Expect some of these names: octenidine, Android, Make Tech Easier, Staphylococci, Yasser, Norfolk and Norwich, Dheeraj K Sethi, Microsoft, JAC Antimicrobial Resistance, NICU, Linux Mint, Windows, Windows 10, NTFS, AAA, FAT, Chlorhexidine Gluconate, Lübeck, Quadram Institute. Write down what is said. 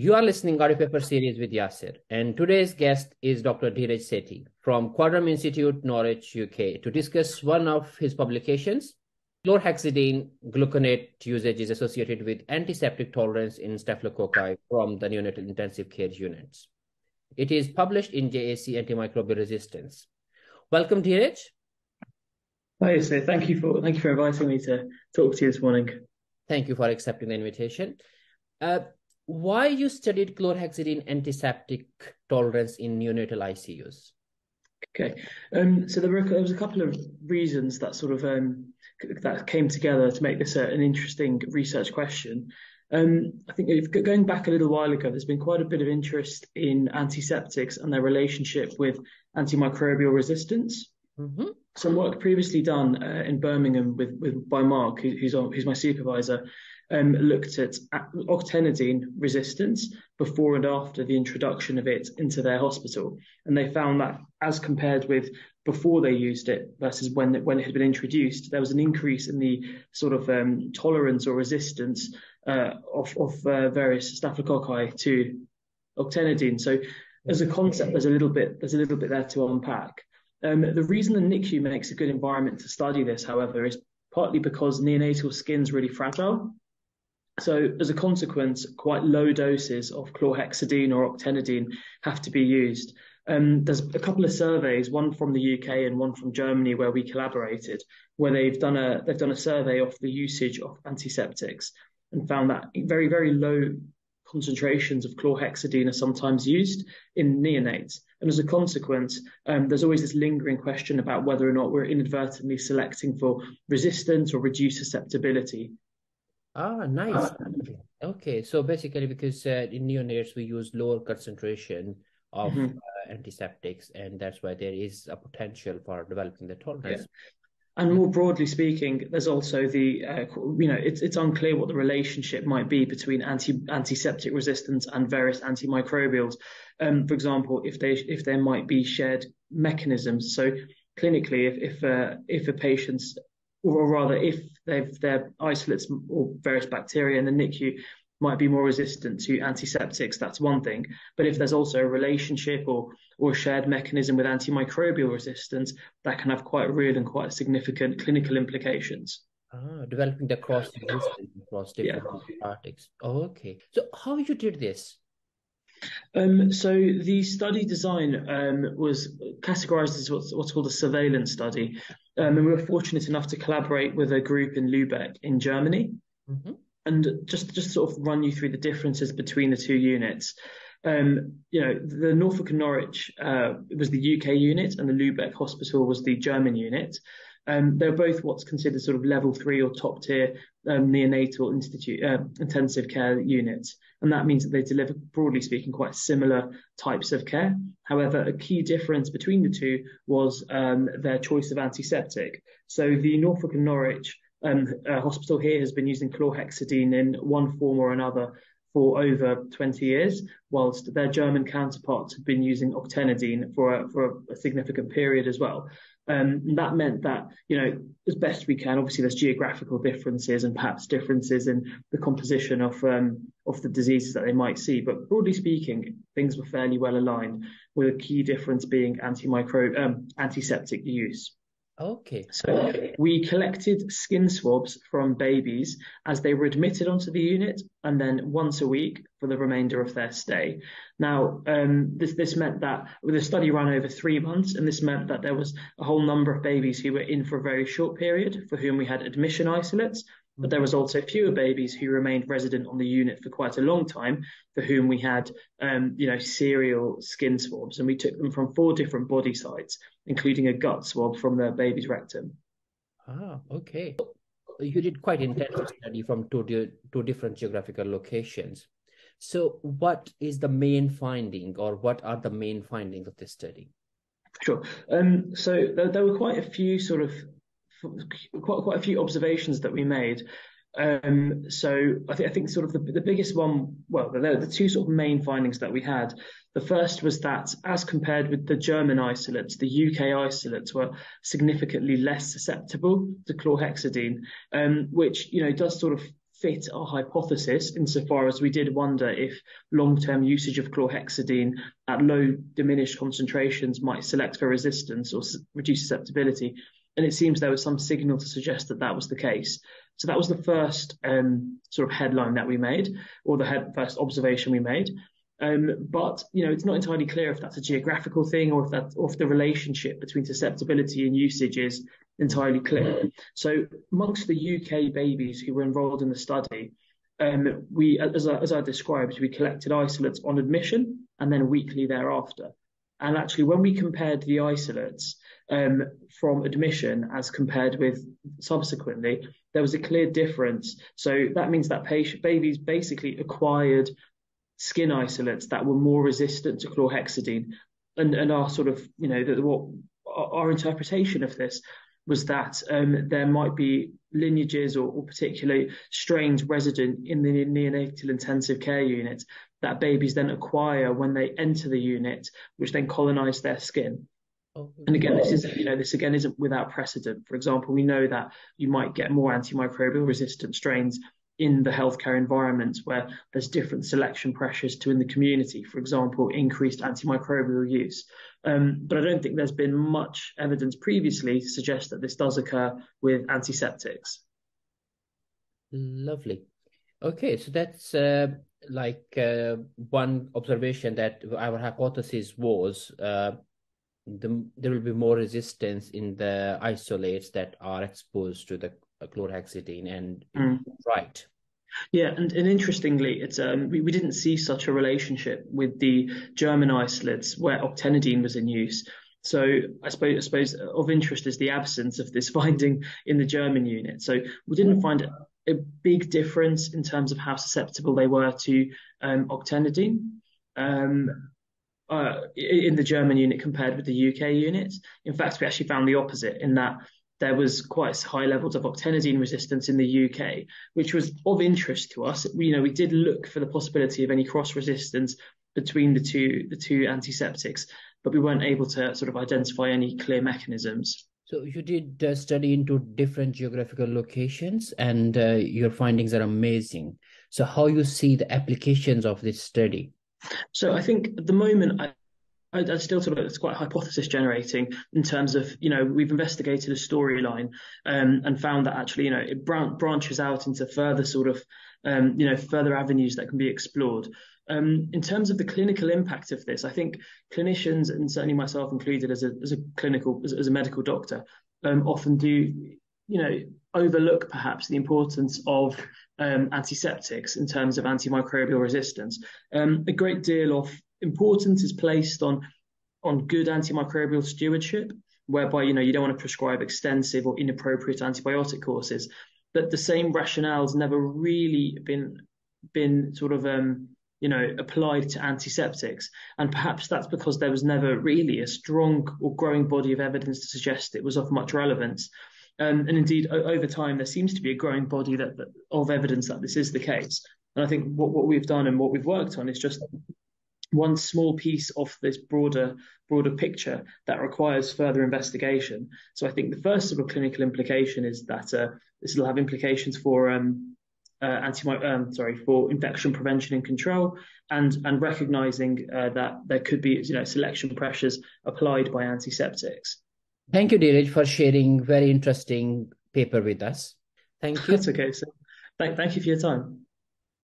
You are listening to Paper Series with Yasser, and today's guest is Dr. Dheeraj Sethi from Quadram Institute, Norwich, UK, to discuss one of his publications, Chlorhexidine Gluconate Usage is Associated with Antiseptic Tolerance in Staphylococci from the Neonatal Intensive Care Units. It is published in JAC Antimicrobial Resistance. Welcome, Dheeraj. Hi, Yasser. Thank you for inviting me to talk to you this morning. Thank you for accepting the invitation. Why you studied chlorhexidine antiseptic tolerance in neonatal ICUs? Okay, so there was a couple of reasons that sort of that came together to make this an interesting research question. I think if going back a little while ago, there's been quite a bit of interest in antiseptics and their relationship with antimicrobial resistance. Mm-hmm. Some work previously done in Birmingham by Mark, who's my supervisor, looked at octenidine resistance before and after the introduction of it into their hospital, and they found that as compared with before they used it versus when it had been introduced, there was an increase in the sort of tolerance or resistance of various staphylococci to octenidine. So as a concept, there's a little bit there to unpack. The reason the NICU makes a good environment to study this, however, is partly because neonatal skin's really fragile. So as a consequence, quite low doses of chlorhexidine or octenidine have to be used. There's a couple of surveys, one from the UK and one from Germany, where we collaborated, where they've done a survey of the usage of antiseptics and found that very, very low concentrations of chlorhexidine are sometimes used in neonates. And as a consequence, there's always this lingering question about whether or not we're inadvertently selecting for resistance or reduced susceptibility. Ah, nice. Okay, so basically because in neonates, we use lower concentration of mm-hmm. Antiseptics, and that's why there is a potential for developing the tolerance. Yeah. And more broadly speaking, there's also the, it's unclear what the relationship might be between antiseptic resistance and various antimicrobials. For example, if there might be shared mechanisms. So clinically, if a patient's, or rather if their isolates or various bacteria in the NICU might be more resistant to antiseptics, that's one thing. But if there's also a relationship or a shared mechanism with antimicrobial resistance, that can have quite real and quite significant clinical implications. Ah, developing the cross-resistance across different antibiotics. Oh, okay. So how you did this? So the study design was categorized as what's called a surveillance study. And we were fortunate enough to collaborate with a group in Lübeck in Germany. Mm-hmm. And just sort of run you through the differences between the two units. The Norfolk and Norwich was the UK unit, and the Lübeck Hospital was the German unit. They're both what's considered sort of level 3 or top tier neonatal intensive care units. And that means that they deliver, broadly speaking, quite similar types of care. However, a key difference between the two was their choice of antiseptic. So the Norfolk and Norwich hospital here has been using chlorhexidine in one form or another for over 20 years, whilst their German counterparts have been using octenidine for a significant period as well. That meant that, as best we can, obviously there's geographical differences and perhaps differences in the composition of the diseases that they might see. But broadly speaking, things were fairly well aligned, with a key difference being antiseptic use. Okay. So we collected skin swabs from babies as they were admitted onto the unit, and then once a week for the remainder of their stay. Now, this meant that the study ran over 3 months, and this meant that there was a whole number of babies who were in for a very short period for whom we had admission isolates, but there was also fewer babies who remained resident on the unit for quite a long time, for whom we had, serial skin swabs, and we took them from 4 different body sites, including a gut swab from the baby's rectum. Ah, okay. You did quite intensive study from two different geographical locations. So what is the main finding, or what are the main findings of this study? Sure. So there were quite a few sort of quite a few observations that we made. So I think sort of the biggest one, well, there are the 2 sort of main findings that we had. The first was that as compared with the German isolates, the UK isolates were significantly less susceptible to chlorhexidine, which does sort of fit our hypothesis insofar as we did wonder if long-term usage of chlorhexidine at low diminished concentrations might select for resistance or reduce susceptibility. And it seems there was some signal to suggest that that was the case. So that was the first sort of headline that we made, or the first observation we made. But you know, it's not entirely clear if that's a geographical thing or if that, or if the relationship between susceptibility and usage is entirely clear. So amongst the UK babies who were enrolled in the study, we, as I described, we collected isolates on admission and then weekly thereafter. And actually, when we compared the isolates from admission as compared with subsequently, there was a clear difference. So that means that babies basically acquired skin isolates that were more resistant to chlorhexidine, and our sort of, you know, our interpretation of this was that there might be lineages or particularly strains resident in the neonatal intensive care unit that babies then acquire when they enter the unit, which then colonize their skin. And again, this isn't without precedent. For example, we know that you might get more antimicrobial resistant strains in the healthcare environments where there's different selection pressures to in the community, for example, increased antimicrobial use. But I don't think there's been much evidence previously to suggest that this does occur with antiseptics. Lovely. Okay, so that's one observation, that our hypothesis was there will be more resistance in the isolates that are exposed to the chlorhexidine, and right. Yeah, and interestingly, it's we didn't see such a relationship with the German isolates where octenidine was in use. So I suppose of interest is the absence of this finding in the German unit. So we didn't find a big difference in terms of how susceptible they were to octenidine in the German unit compared with the UK unit. In fact, we actually found the opposite, in that there was quite high levels of octenidine resistance in the UK, which was of interest to us. You know, we did look for the possibility of any cross resistance between the two antiseptics, but we weren't able to sort of identify any clear mechanisms. So you did a study into different geographical locations, and your findings are amazing. So how you see the applications of this study? So I think at the moment, I still sort of, it's quite hypothesis generating in terms of, you know, we've investigated a storyline and found that actually, you know, it branches out into further sort of, you know, further avenues that can be explored. In terms of the clinical impact of this, I think clinicians, and certainly myself included as a medical doctor, often do, you know, overlook perhaps the importance of antiseptics in terms of antimicrobial resistance. A great deal of importance is placed on good antimicrobial stewardship, whereby, you know, you don't want to prescribe extensive or inappropriate antibiotic courses, but the same rationale's never really been sort of you know, applied to antiseptics, and perhaps that's because there was never really a strong or growing body of evidence to suggest it was of much relevance. And indeed, over time, there seems to be a growing body of evidence that this is the case. And I think what we've done and what we've worked on is just one small piece of this broader picture that requires further investigation. So I think the first sort of clinical implication is that this will have implications for for infection prevention and control, and recognizing that there could be, you know, selection pressures applied by antiseptics. Thank you, Dheeraj, for sharing very interesting paper with us. Thank you. That's okay. So thank you for your time.